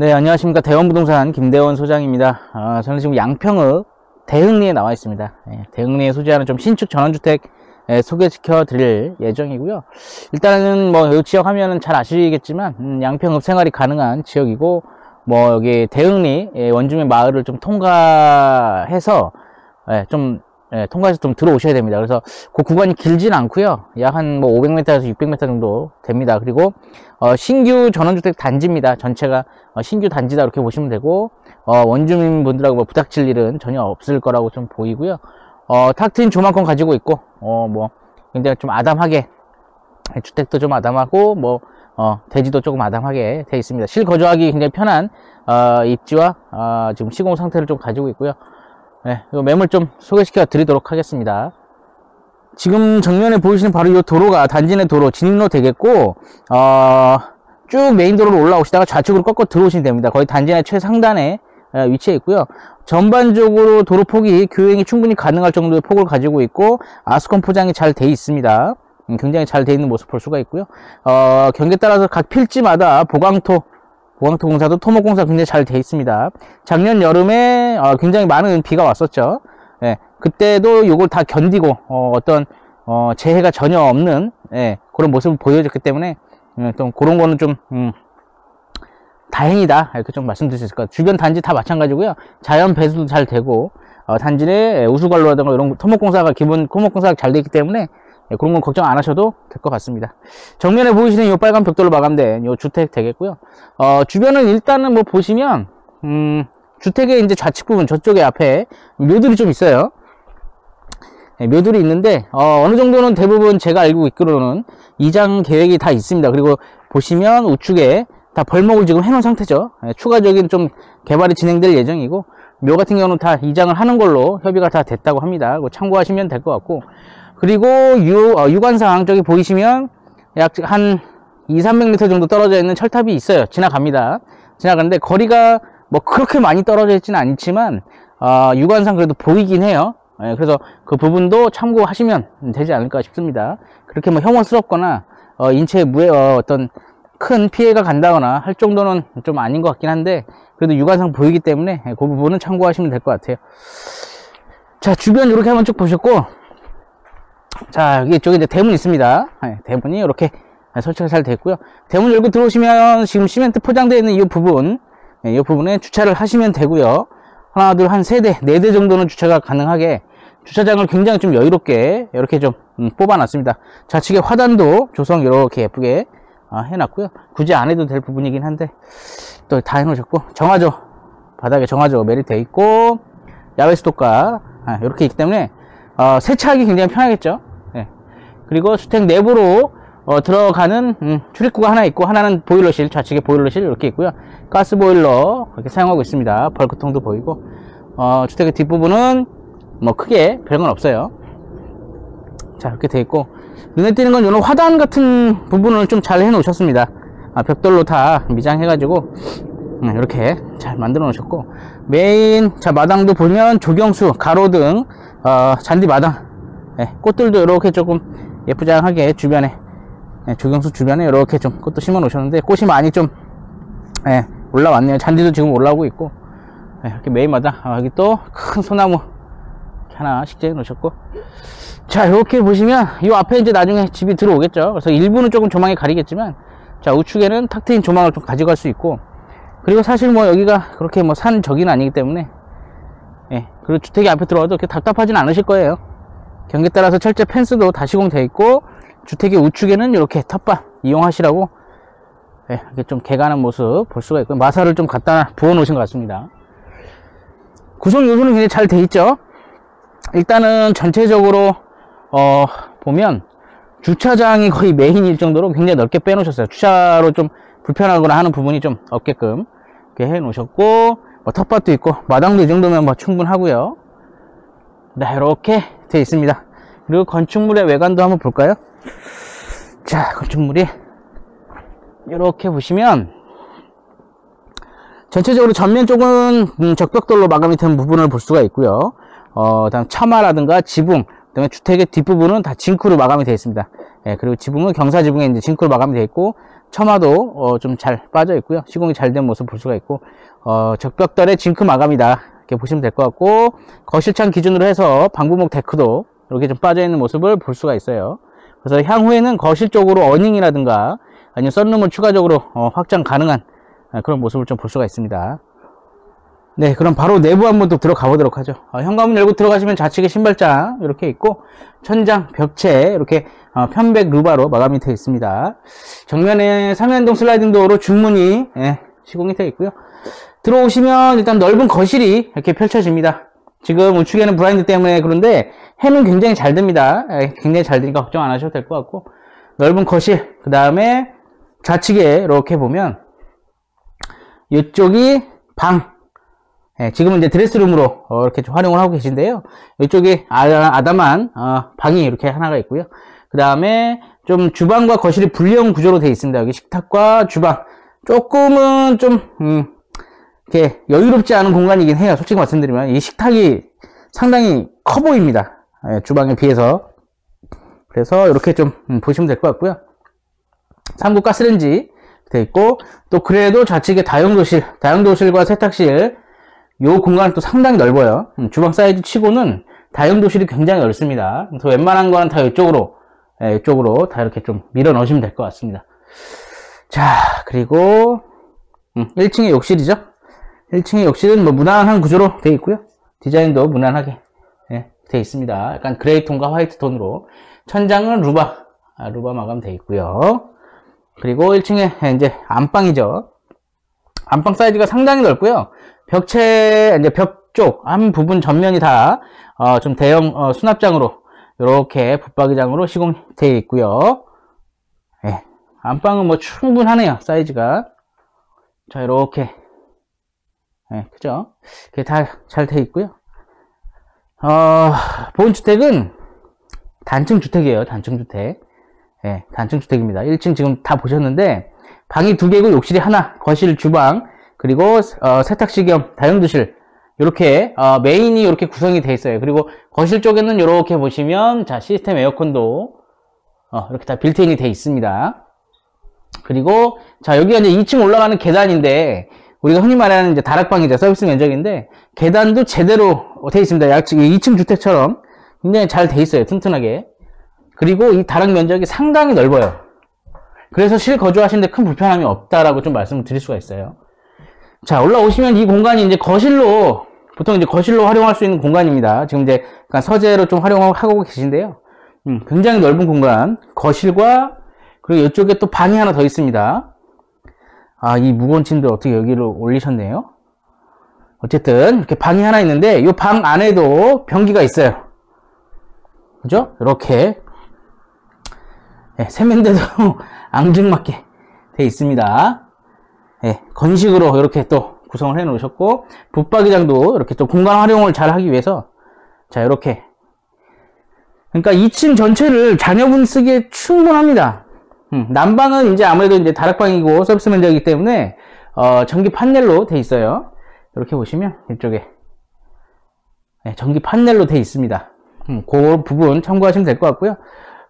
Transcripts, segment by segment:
네, 안녕하십니까. 대원 부동산 김대원 소장입니다. 저는 지금 양평읍 대흥리에 나와 있습니다. 대흥리에 소재하는 좀 신축 전원주택 소개시켜 드릴 예정이고요. 일단은 뭐 이 지역 하면은 잘 아시겠지만 양평읍 생활이 가능한 지역이고, 뭐 여기 대흥리 원주민 마을을 좀 통과해서 좀 들어오셔야 됩니다. 그래서 그 구간이 길진 않고요. 약 한 뭐 500m에서 600m 정도 됩니다. 그리고 신규 전원주택 단지입니다. 전체가 신규 단지다 이렇게 보시면 되고, 원주민분들하고 뭐 부닥칠 일은 전혀 없을 거라고 좀 보이고요. 탁 트인 조망권 가지고 있고, 뭐 굉장히 좀 아담하게 주택도 좀 아담하고, 뭐 대지도 조금 아담하게 돼 있습니다. 실거주하기 굉장히 편한 입지와 지금 시공 상태를 좀 가지고 있고요. 네, 이 매물 좀 소개시켜 드리도록 하겠습니다. 지금 정면에 보이시는 바로 이 도로가 단지 내 도로 진입로 되겠고, 쭉 메인도로로 올라오시다가 좌측으로 꺾어 들어오시면 됩니다. 거의 단지 내 최상단에 위치해 있고요. 전반적으로 도로 폭이 교행이 충분히 가능할 정도의 폭을 가지고 있고, 아스콘 포장이 잘 돼 있습니다. 굉장히 잘 돼 있는 모습 볼 수가 있고요. 경계 따라서 각 필지마다 보강토 공사도 토목공사 굉장히 잘 돼 있습니다. 작년 여름에 굉장히 많은 비가 왔었죠. 예, 그때도 이걸 다 견디고 재해가 전혀 없는 그런 모습을 보여줬기 때문에 또 그런 거는 좀 다행이다 이렇게 좀 말씀드릴 수 있을 것 같아요. 주변 단지 다 마찬가지고요. 자연 배수도 잘 되고, 단지 내 우수관로라든가 이런 토목공사가 기본 토목공사가 잘 돼 있기 때문에 그런 건 걱정 안 하셔도 될 것 같습니다. 정면에 보이시는 이 빨간 벽돌로 마감된 이 주택 되겠고요. 주변은 일단은 뭐 보시면 주택의 이제 좌측 부분 저쪽에 앞에 묘들이 좀 있어요. 묘들이 있는데 어느 정도는 대부분 제가 알고 있기로는 이장 계획이 다 있습니다. 그리고 보시면 우측에 다 벌목을 지금 해놓은 상태죠. 추가적인 좀 개발이 진행될 예정이고, 묘 같은 경우는 다 이장을 하는 걸로 협의가 다 됐다고 합니다. 참고하시면 될 것 같고, 그리고 유관상 저기 보이시면 약 한 200~300m 정도 떨어져 있는 철탑이 있어요. 지나갑니다. 지나가는데 거리가 뭐 그렇게 많이 떨어져 있지는 않지만 유관상 그래도 보이긴 해요. 그래서 그 부분도 참고하시면 되지 않을까 싶습니다. 그렇게 뭐 혐오스럽거나 인체에 어떤 큰 피해가 간다거나 할 정도는 좀 아닌 것 같긴 한데, 그래도 유관상 보이기 때문에 그 부분은 참고하시면 될 것 같아요. 자, 주변 이렇게 한번 쭉 보셨고, 자, 여기 이쪽에 이제 대문이 있습니다. 대문이 이렇게 설치가 잘 됐고요. 대문 열고 들어오시면 지금 시멘트 포장되어 있는 이 부분, 이 부분에 주차를 하시면 되고요. 하나, 둘, 한 세 대, 네 대 정도는 주차가 가능하게 주차장을 굉장히 좀 여유롭게 이렇게 좀 뽑아놨습니다. 좌측에 화단도 조성 이렇게 예쁘게 해놨고요. 굳이 안 해도 될 부분이긴 한데 또 다 해놓으셨고, 정화조 바닥에 정화조 매립되어 있고, 야외 수도가 이렇게 있기 때문에 세차하기 굉장히 편하겠죠. 그리고 주택 내부로 들어가는 출입구가 하나 있고, 하나는 보일러실, 좌측에 보일러실 이렇게 있고요. 가스보일러 이렇게 사용하고 있습니다. 벌크통도 보이고, 주택의 뒷부분은 뭐 크게 별건 없어요. 자, 이렇게 돼 있고, 눈에 띄는 건 이런 화단 같은 부분을 좀 잘 해 놓으셨습니다. 벽돌로 다 미장해 가지고 이렇게 잘 만들어 놓으셨고, 자, 마당도 보면 조경수, 가로등, 잔디 마당, 꽃들도 이렇게 조금 예쁘장하게 주변에, 조경수 주변에 이렇게 좀 꽃도 심어 놓으셨는데, 꽃이 많이 좀 올라왔네요. 잔디도 지금 올라오고 있고, 이렇게 메인마당, 여기 또 큰 소나무 하나 식재해 놓으셨고, 자, 이렇게 보시면 이 앞에 이제 나중에 집이 들어오겠죠. 그래서 일부는 조금 조망이 가리겠지만, 자, 우측에는 탁 트인 조망을 좀 가져갈 수 있고, 그리고 사실 뭐 여기가 그렇게 뭐 산 저기는 아니기 때문에 그리고 주택이 앞에 들어와도 그렇게 답답하진 않으실 거예요. 경계 따라서 철제 펜스도 다 시공되어 있고, 주택의 우측에는 이렇게 텃밭 이용하시라고 이렇게 좀 개간한 모습 볼 수가 있고, 마사를 좀 갖다 부어 놓으신 것 같습니다. 구성 요소는 굉장히 잘 돼 있죠. 일단은 전체적으로 보면 주차장이 거의 메인일 정도로 굉장히 넓게 빼놓으셨어요. 주차로 좀 불편하거나 하는 부분이 좀 없게끔 이렇게 해놓으셨고, 뭐 텃밭도 있고 마당도 이 정도면 뭐 충분하고요. 네, 이렇게 되어 있습니다. 그리고 건축물의 외관도 한번 볼까요? 자, 건축물이 이렇게 보시면 전체적으로 전면 쪽은 적벽돌로 마감이 된 부분을 볼 수가 있고요. 다음 처마라든가 지붕, 그다음에 주택의 뒷부분은 다 징크로 마감이 되어 있습니다. 예, 그리고 지붕은 경사지붕에 이제 징크로 마감이 되어 있고, 처마도 좀 잘 빠져 있고요. 시공이 잘 된 모습 볼 수가 있고, 적벽돌의 징크 마감이다, 이렇게 보시면 될 것 같고, 거실창 기준으로 해서 방부목 데크도 이렇게 좀 빠져 있는 모습을 볼 수가 있어요. 그래서 향후에는 거실 쪽으로 어닝이라든가 아니면 썬룸을 추가적으로 확장 가능한 그런 모습을 좀 볼 수가 있습니다. 네, 그럼 바로 내부 한번 또 들어가 보도록 하죠. 현관문 열고 들어가시면 좌측에 신발장 이렇게 있고, 천장, 벽체 이렇게 편백 루바로 마감이 되어 있습니다. 정면에 삼면동 슬라이딩 도어로 중문이 시공이 되어 있고요. 들어오시면 일단 넓은 거실이 이렇게 펼쳐집니다. 지금 우측에는 블라인드 때문에 그런데 해는 굉장히 잘 듭니다. 굉장히 잘 되니까 걱정 안 하셔도 될 것 같고, 넓은 거실, 그 다음에 좌측에 이렇게 보면 이쪽이 방, 지금은 이제 드레스룸으로 이렇게 좀 활용을 하고 계신데요. 이쪽에 아담한 방이 이렇게 하나가 있고요. 그 다음에 좀 주방과 거실이 분리형 구조로 되어 있습니다. 여기 식탁과 주방, 조금은 좀 이렇게 여유롭지 않은 공간이긴 해요. 솔직히 말씀드리면 이 식탁이 상당히 커 보입니다. 주방에 비해서. 그래서 이렇게 좀 보시면 될 것 같고요. 3구 가스레인지 되어 있고, 또 그래도 좌측에 다용도실과 세탁실, 요 공간은 또 상당히 넓어요. 주방 사이즈 치고는 다용도실이 굉장히 넓습니다. 그래서 웬만한 거는 다 이쪽으로 다 이렇게 좀 밀어 넣으시면 될 것 같습니다. 자, 그리고 1층의 욕실이죠. 1층의 욕실은 뭐 무난한 구조로 되어 있고요. 디자인도 무난하게 되어 있습니다. 약간 그레이 톤과 화이트 톤으로. 천장은 루바 마감 되어 있고요. 그리고 1층에 이제 안방이죠. 안방 사이즈가 상당히 넓고요. 벽체, 이제 벽 쪽 한 부분 전면이 다 좀 대형 수납장으로 이렇게 붙박이장으로 시공되어 있고요. 예, 안방은 뭐 충분하네요, 사이즈가. 자, 이렇게, 예, 그죠? 이게 다 잘 되어 있고요. 본 주택은 단층 주택이에요, 단층 주택. 예, 단층 주택입니다. 1층 지금 다 보셨는데 방이 2개고 욕실이 하나, 거실, 주방, 그리고 세탁실 겸 다용도실, 이렇게 메인이 이렇게 구성이 되어 있어요. 그리고 거실 쪽에는 이렇게 보시면 자, 시스템 에어컨도 이렇게 다 빌트인이 되어 있습니다. 그리고 자, 여기가 이제 2층 올라가는 계단인데, 우리가 흔히 말하는 이제 다락방이자 서비스 면적인데, 계단도 제대로 되어 있습니다. 약 2층 주택처럼 굉장히 잘 되어 있어요, 튼튼하게. 그리고 이 다락 면적이 상당히 넓어요. 그래서 실거주하시는데 큰 불편함이 없다라고 좀 말씀을 드릴 수가 있어요. 자, 올라오시면 이 공간이 이제 거실로, 보통 이제 거실로 활용할 수 있는 공간입니다. 지금 이제 약간 서재로 좀 활용하고 계신데요. 굉장히 넓은 공간, 거실과, 그리고 이쪽에 또 방이 하나 더 있습니다. 아, 이 무거운 침대 어떻게 여기로 올리셨네요. 어쨌든 이렇게 방이 하나 있는데, 이 방 안에도 변기가 있어요. 그죠? 이렇게. 예, 세면대도 앙증맞게 돼 있습니다. 예, 건식으로 이렇게 또 구성을 해 놓으셨고, 붙박이장도 이렇게 또 공간 활용을 잘 하기 위해서, 자, 이렇게. 그러니까 2층 전체를 자녀분 쓰기에 충분합니다. 난방은 이제 아무래도 이제 다락방이고 서비스 면적이기 때문에, 전기 판넬로 돼 있어요. 이렇게 보시면 이쪽에. 예, 전기 판넬로 돼 있습니다. 그 부분 참고하시면 될 것 같고요.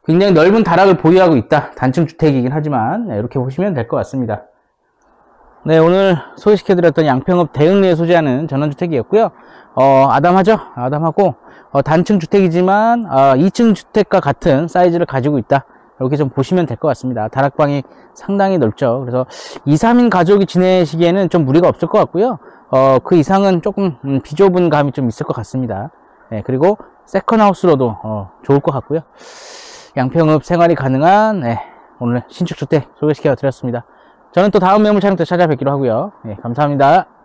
굉장히 넓은 다락을 보유하고 있다. 단층 주택이긴 하지만, 이렇게 보시면 될 것 같습니다. 네, 오늘 소개시켜드렸던 양평읍 대흥리에 소재하는 전원주택이었고요. 아담하죠? 아담하고, 단층 주택이지만 2층 주택과 같은 사이즈를 가지고 있다. 이렇게 좀 보시면 될 것 같습니다. 다락방이 상당히 넓죠. 그래서 2, 3인 가족이 지내시기에는 좀 무리가 없을 것 같고요. 그 이상은 조금 비좁은 감이 좀 있을 것 같습니다. 네, 그리고 세컨하우스로도 좋을 것 같고요. 양평읍 생활이 가능한, 네, 오늘 신축주택 소개시켜 드렸습니다. 저는 또 다음 매물 촬영 때 찾아뵙기로 하고요. 네, 감사합니다.